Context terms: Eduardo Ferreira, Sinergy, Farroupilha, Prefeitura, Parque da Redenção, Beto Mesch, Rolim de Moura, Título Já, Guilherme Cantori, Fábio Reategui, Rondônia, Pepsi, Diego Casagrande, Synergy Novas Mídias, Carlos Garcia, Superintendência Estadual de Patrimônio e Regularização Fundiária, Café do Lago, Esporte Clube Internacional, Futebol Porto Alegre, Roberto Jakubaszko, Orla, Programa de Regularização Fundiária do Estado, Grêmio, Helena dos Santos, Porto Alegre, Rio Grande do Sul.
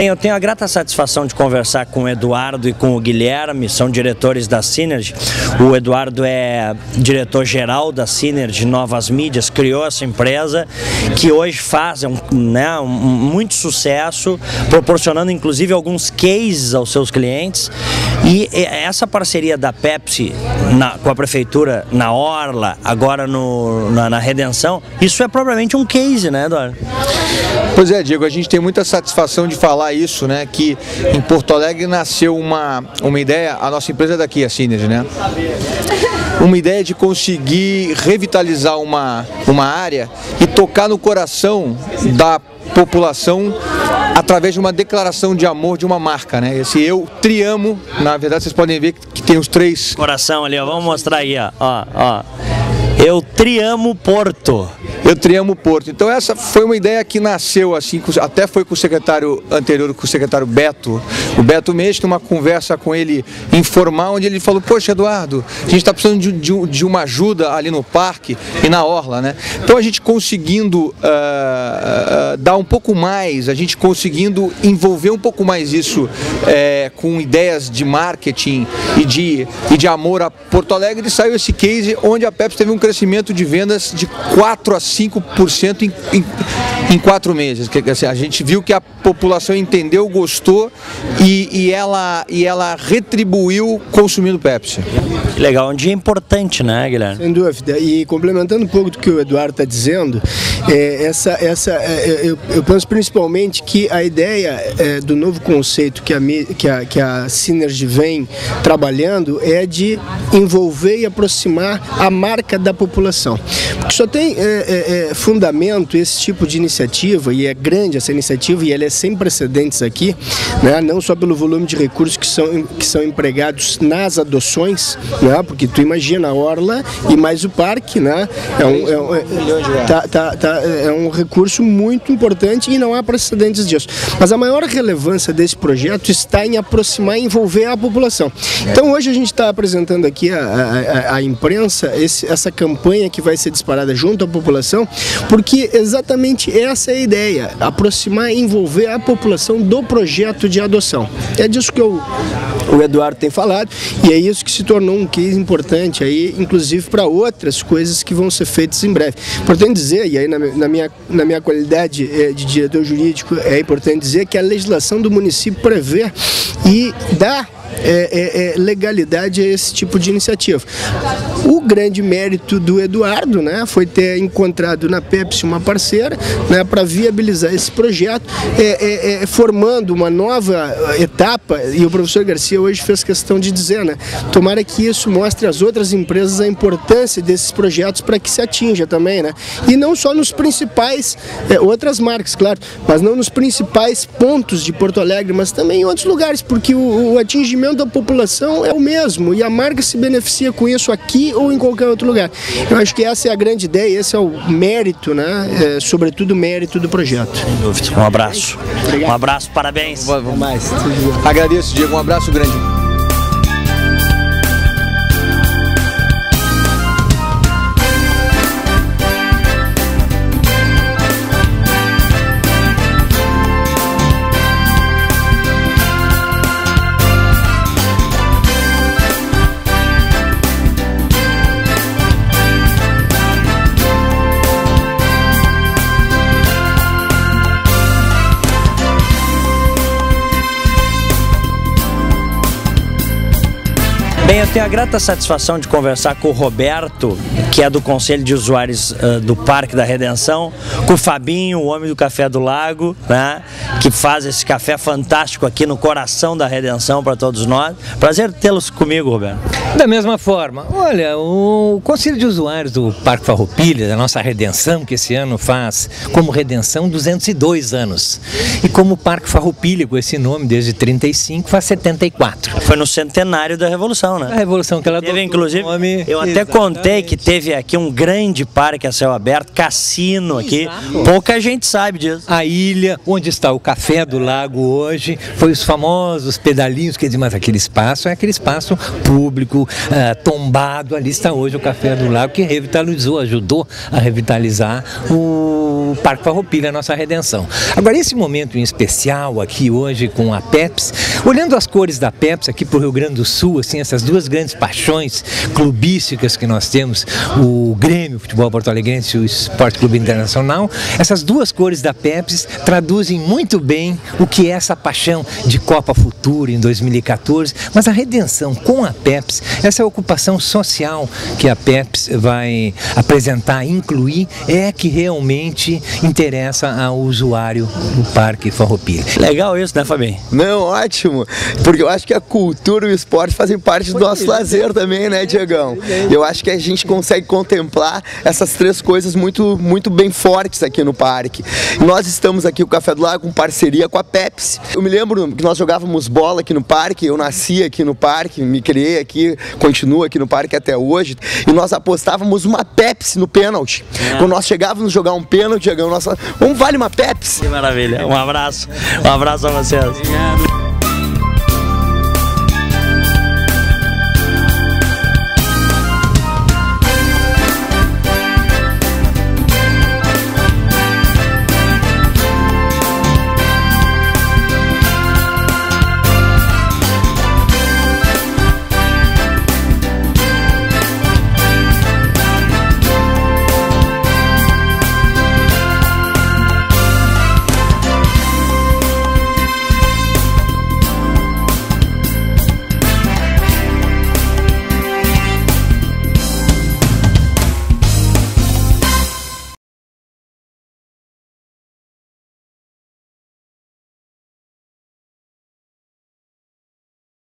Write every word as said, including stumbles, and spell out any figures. Bem, eu tenho a grata satisfação de conversar com o Eduardo e com o Guilherme, são diretores da Synergy. O Eduardo é diretor-geral da Synergy Novas Mídias, criou essa empresa que hoje faz um, né, um, muito sucesso, proporcionando inclusive alguns cases aos seus clientes. E essa parceria da Pepsi na, com a Prefeitura na Orla, agora no, na, na Redenção, isso é propriamente um case, né, Eduardo? Pois é, Diego, a gente tem muita satisfação de falar isso, né, que em Porto Alegre nasceu uma, uma ideia, a nossa empresa daqui, a Synergy, né? Uma ideia de conseguir revitalizar uma, uma área e tocar no coração da população através de uma declaração de amor de uma marca, né? Esse eu triamo, na verdade vocês podem ver que tem os três... Coração ali, ó, vamos mostrar aí, ó, ó, ó. Eu triamo Porto. Eu triamo Porto. Então essa foi uma ideia que nasceu assim, até foi com o secretário anterior, com o secretário Beto, o Beto Mesch, numa conversa com ele informal, onde ele falou, poxa, Eduardo, a gente está precisando de, de, de uma ajuda ali no parque e na orla, né? Então a gente conseguindo uh, uh, dar um pouco mais, a gente conseguindo envolver um pouco mais isso uh, com ideias de marketing e de, e de amor a Porto Alegre, saiu esse case onde a Pepsi teve um crescimento de vendas de quatro a cinco por cento em, em, em quatro meses. A gente viu que a população entendeu, gostou e, e, ela, e ela retribuiu consumindo Pepsi. Que legal, um dia importante, né, Guilherme? Sem dúvida. E complementando um pouco do que o Eduardo está dizendo, é, essa, essa, é, eu, eu penso principalmente que a ideia é, do novo conceito que a, que, a, que a Synergy vem trabalhando é de envolver e aproximar a marca da população. Porque só tem é, é, fundamento esse tipo de iniciativa, e é grande essa iniciativa, e ela é sem precedentes aqui, né? Não só pelo volume de recursos que são, que são empregados nas adoções, né? Porque tu imagina a Orla e mais o parque, né? É um, é um, é, tá, tá, tá, é um recurso muito importante e não há precedentes disso. Mas a maior relevância desse projeto está em aproximar e envolver a população. Então hoje a gente está apresentando aqui a, a, a, a imprensa esse, essa campanha que vai ser disparada junto à população, porque exatamente essa é a ideia, aproximar e envolver a população do projeto de adoção. É disso que eu, o Eduardo tem falado, e é isso que se tornou um case importante, aí, inclusive para outras coisas que vão ser feitas em breve. Importante dizer, e aí na, na, minha, na minha qualidade de diretor jurídico, é importante dizer que a legislação do município prevê e dá É, é, é legalidade a esse tipo de iniciativa. O grande mérito do Eduardo, né, foi ter encontrado na Pepsi uma parceira, né, para viabilizar esse projeto, é, é, é, formando uma nova etapa, e o professor Garcia hoje fez questão de dizer, né, tomara que isso mostre às outras empresas a importância desses projetos para que se atinja também, né, e não só nos principais, é, outras marcas, claro, mas não nos principais pontos de Porto Alegre, mas também em outros lugares, porque o, o atingimento da população é o mesmo e a marca se beneficia com isso aqui ou em qualquer outro lugar. Eu acho que essa é a grande ideia, esse é o mérito, né? É, sobretudo o mérito do projeto. Sem dúvida. Um abraço. Obrigado. Um abraço, parabéns. Vamos mais. Agradeço, Diego. Um abraço grande. Bem, eu tenho a grata satisfação de conversar com o Roberto, que é do Conselho de Usuários uh, do Parque da Redenção, com o Fabinho, o homem do Café do Lago, né, que faz esse café fantástico aqui no coração da Redenção para todos nós. Prazer tê-los comigo, Roberto. Da mesma forma, olha, o Conselho de Usuários do Parque Farroupilha, da nossa Redenção, que esse ano faz como Redenção duzentos e dois anos, e como Parque Farroupilha, com esse nome desde trinta e cinco, faz setenta e quatro. Foi no centenário da Revolução, né? A revolução que ela teve, inclusive, nome... eu até Exatamente. contei que teve aqui um grande parque a céu aberto, cassino aqui. Exato. Pouca gente sabe disso. A ilha onde está o Café do Lago hoje, foi os famosos pedalinhos, quer dizer, mas aquele espaço é aquele espaço público, uh, tombado, ali está hoje o Café do Lago, que revitalizou, ajudou a revitalizar o o Parque Farroupilha, a nossa redenção. Agora, esse momento em especial aqui hoje com a Pepsi, olhando as cores da Pepsi aqui para o Rio Grande do Sul, assim, essas duas grandes paixões clubísticas que nós temos, o Grêmio, o Futebol Porto Alegre e o Esporte Clube Internacional, essas duas cores da Pepsi traduzem muito bem o que é essa paixão de Copa Futura em dois mil e quatorze, mas a redenção com a Pepsi, essa ocupação social que a Pepsi vai apresentar, incluir, é que realmente interessa ao usuário do Parque Farroupilha. Legal isso, né, Fabinho? Não, ótimo, porque eu acho que a cultura e o esporte fazem parte do nosso lazer também, né, Diegão? Eu acho que a gente consegue contemplar essas três coisas muito, muito bem fortes aqui no parque. Nós estamos aqui, o Café do Lago, com parceria com a Pepsi. Eu me lembro que nós jogávamos bola aqui no parque, eu nasci aqui no parque, me criei aqui, continuo aqui no parque até hoje, e nós apostávamos uma Pepsi no pênalti. É. Quando nós chegávamos a jogar um pênalti, Diegão, nós falávamos, vamos, vale uma Pepsi? Que maravilha, um abraço, um abraço a vocês. Obrigado.